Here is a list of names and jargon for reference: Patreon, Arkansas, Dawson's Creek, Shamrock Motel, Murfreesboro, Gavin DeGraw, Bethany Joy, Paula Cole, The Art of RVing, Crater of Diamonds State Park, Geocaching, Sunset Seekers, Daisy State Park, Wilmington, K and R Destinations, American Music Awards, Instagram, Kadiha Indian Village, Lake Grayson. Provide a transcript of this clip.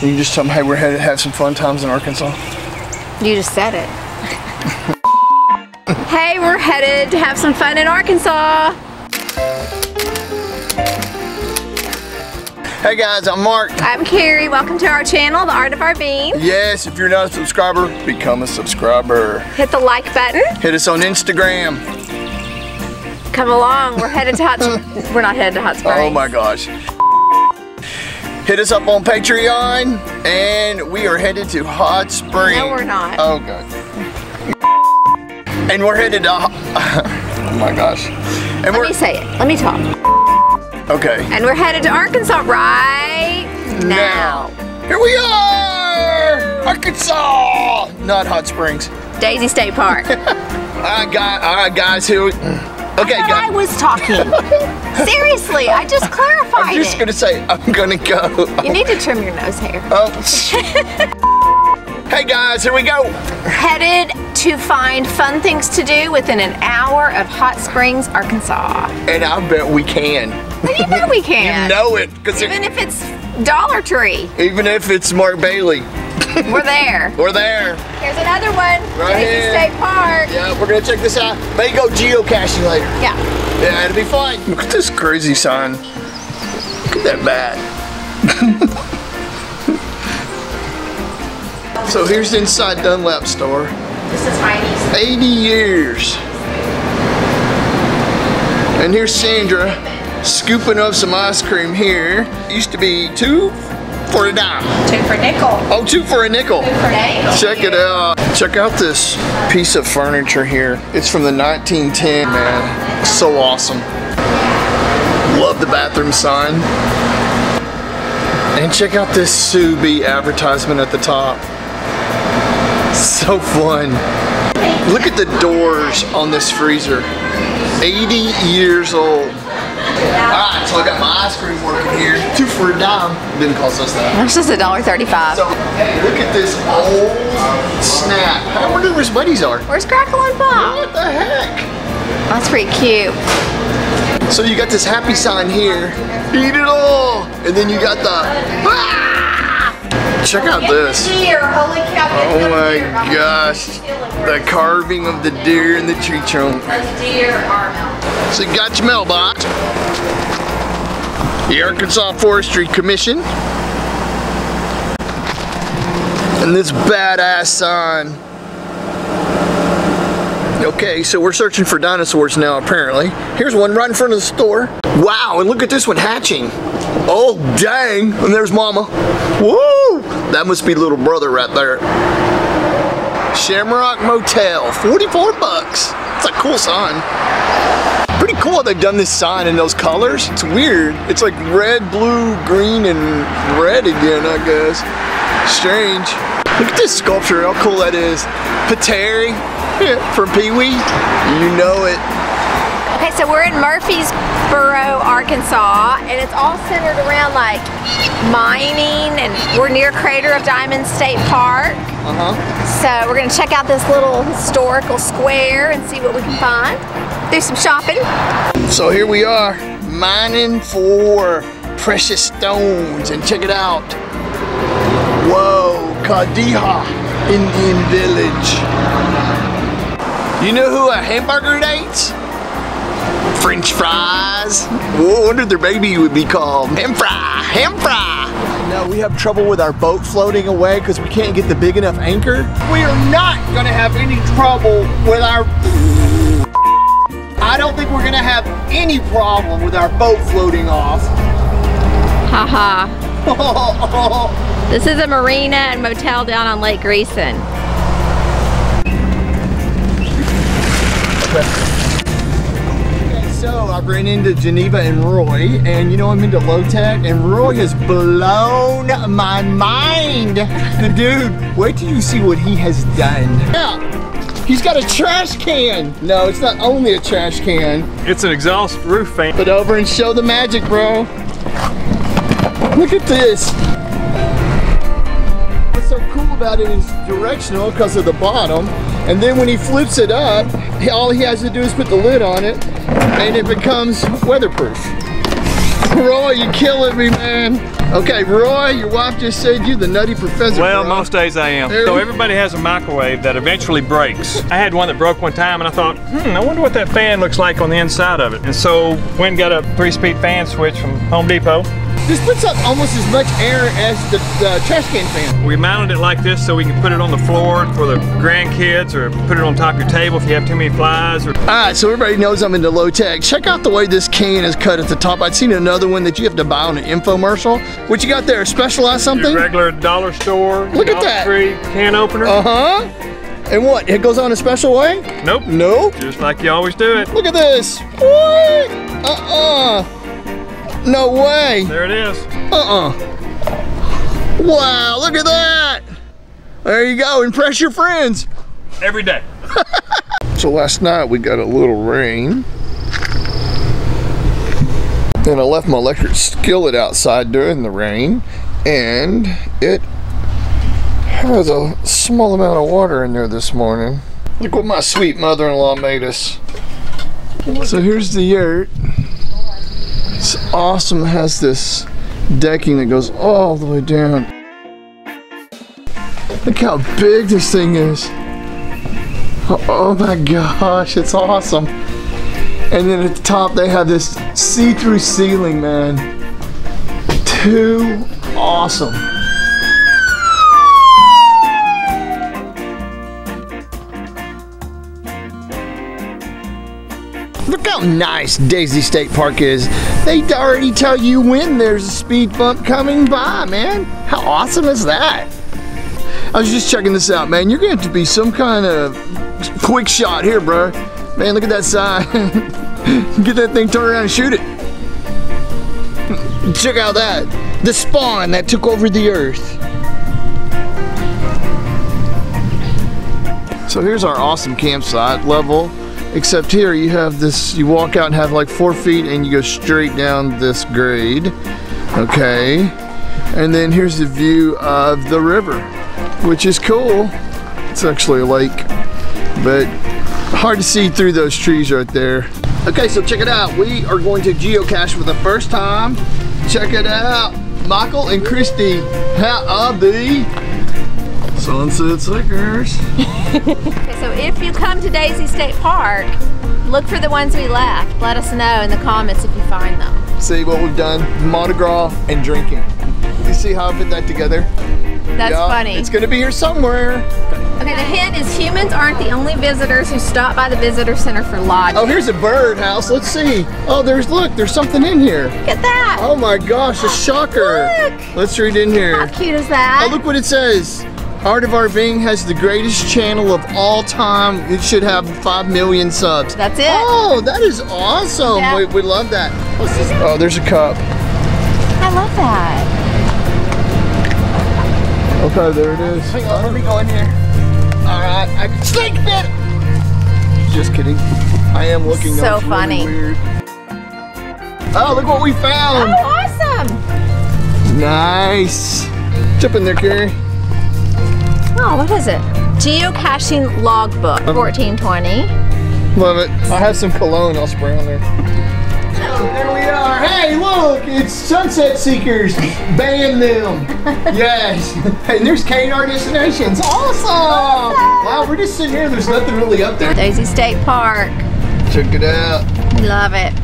You just tell them, hey, we're headed to have some fun times in Arkansas. You just said it. Hey, we're headed to have some fun in Arkansas. Hey guys, I'm Mark. I'm Carrie. Welcome to our channel, The Art of RVing. Yes, if you're not a subscriber, become a subscriber. Hit the like button. Hit us on Instagram. Come along, we're headed to Hot Springs. We're not headed to Hot Springs. Oh my gosh. Hit us up on Patreon, and we are headed to Hot Springs. No, we're not. Oh, God. And we're headed to... oh, my gosh. And let me say it. Let me talk. Okay. And we're headed to Arkansas right now. Here we are! Arkansas! Not Hot Springs. Daisy State Park. All right, guys, here we... Okay, I was talking. Seriously, I just clarified it. I'm just going to say, I'm going to go. You need to trim your nose hair. Oh. Hey guys, here we go. Headed to find fun things to do within an hour of Hot Springs, Arkansas. And I bet we can. You bet we can. You know it. Even if it's Dollar Tree. Even if it's Mark Bailey. We're there. We're there. Here's another one. Right here. Daisy State Park. Yeah, we're going to check this out. May go geocaching later. Yeah. Yeah, it'll be fun. Look at this crazy sign. Look at that bat. So here's the inside Dunlap store. This is Heidi's. 80 years. And here's Sandra scooping up some ice cream here. Used to be $2 for a dime. Two for a nickel. Oh, two for a nickel. Two for a nickel. Check it out. Check out this piece of furniture here. It's from the 1910, man. So awesome. Love the bathroom sign. And check out this Subi advertisement at the top. So fun. Look at the doors on this freezer. 80 years old. Alright, so I got my ice cream working here. Two for a dime. Didn't cost us that. It's just $1.35. So, hey, look at this old snap. I wonder where his buddies are. Where's Crackle and Pop? What the heck? That's pretty cute. So you got this happy sign here. Eat it all. And then you got the... Ah! Check out this. Oh my gosh. The carving of the deer and the tree trunk. So you got your mailbox. The Arkansas Forestry Commission. And this badass sign. Okay, so we're searching for dinosaurs now apparently. Here's one right in front of the store. Wow, and look at this one hatching. Oh dang, and there's Mama. Woo! That must be little brother right there. Shamrock Motel, 44 bucks. That's a cool sign. Pretty cool they've done this sign in those colors. It's weird. It's like red, blue, green, and red again, I guess. Strange. Look at this sculpture, how cool that is. Pateri, yeah, from Pee-wee. You know it. Okay, so we're in Murfreesboro, Arkansas, and it's all centered around like mining, and we're near Crater of Diamonds State Park. So we're gonna check out this little historical square and see what we can find. Do some shopping. So here we are, mining for precious stones, and check it out. Whoa, Kadiha Indian Village. You know who a hamburger dates? French fries. Whoa, I wondered their baby would be called Ham Fry, Ham Fry. No, we have trouble with our boat floating away because we can't get the big enough anchor. We are not gonna have any trouble with our... I don't think we're gonna have any problem with our boat floating off. Haha. -ha. This is a marina and motel down on Lake Grayson. Okay, so I ran into Geneva and Roy, and you know I'm into low tech, and Roy has blown my mind. The dude, wait till you see what he has done. Yeah. He's got a trash can. No, it's not only a trash can. It's an exhaust roof fan. Put over and show the magic, bro. Look at this. What's so cool about it is directional because of the bottom. And then when he flips it up, all he has to do is put the lid on it and it becomes weatherproof. Roy, you're killing me, man. Okay, Roy, your wife just said you're the nutty professor. Well, Roy. Most days I am. So everybody has a microwave that eventually breaks. I had one that broke one time and I thought, I wonder what that fan looks like on the inside of it. And so went and got a 3-speed fan switch from Home Depot. This puts up almost as much air as the trash can fan. We mounted it like this so we can put it on the floor for the grandkids, or put it on top of your table if you have too many flies. All right, so everybody knows I'm into low tech. Check out the way this can is cut at the top. I'd seen another one that you have to buy on an infomercial. What you got there, Specialized something? Your regular dollar store. Look at that. Free can opener. And what, it goes on a special way? Nope. Nope. Just like you always do it. Look at this. What? No way. There it is. Wow, look at that. There you go, impress your friends. Every day. So last night we got a little rain. And I left my electric skillet outside during the rain. And it has a small amount of water in there this morning. Look what my sweet mother-in-law made us. So here's the yurt. It's awesome, it has this decking that goes all the way down. Look how big this thing is. Oh my gosh, it's awesome. And then at the top they have this see-through ceiling, man. Too awesome. Look how nice Daisy State Park is. They already tell you when there's a speed bump coming by, man. How awesome is that? I was just checking this out, man. You're gonna have to be some kind of quick shot here, bro. Man, look at that sign. Get that thing turned around and shoot it. Check out that. The spawn that took over the earth. So here's our awesome campsite level. Except here you have this, you walk out and have like 4 feet and you go straight down this grade. Okay. And then here's the view of the river, which is cool. It's actually a lake, but hard to see through those trees right there. Okay, so check it out. We are going to geocache for the first time. Check it out. Michael and Christy, how are they? Sunset Seekers. Okay, so if you come to Daisy State Park, look for the ones we left. Let us know in the comments if you find them. See what we've done, Mardi Gras and drinking. You see how I put that together? That's funny. It's gonna be here somewhere. Okay, the hint is humans aren't the only visitors who stop by the visitor center for lodging. Oh, here's a bird house, let's see. Oh, there's something in here. Look at that. Oh my gosh, a shocker. Look. Let's read in here. How cute is that? Oh, look what it says. Art of RVing has the greatest channel of all time. It should have 5 million subs. That's it. Oh, that is awesome. Yeah. We love that. Oh, there's a cup. I love that. Okay, there it is. Hang on, let me go in here. All right, I can sneak it. Just kidding. I am looking. So it's funny. Really weird. Oh, look what we found. Oh, awesome. Nice. Jump in there, Carrie. Oh, what is it? Geocaching logbook, 1420. Love it. I have some cologne I'll spray on there. Oh, there we are. Hey, look, it's Sunset Seekers. Ban them. Yes. And there's K and R Destinations. Awesome. Wow, we're just sitting here. There's nothing really up there. Daisy State Park. Check it out. Love it.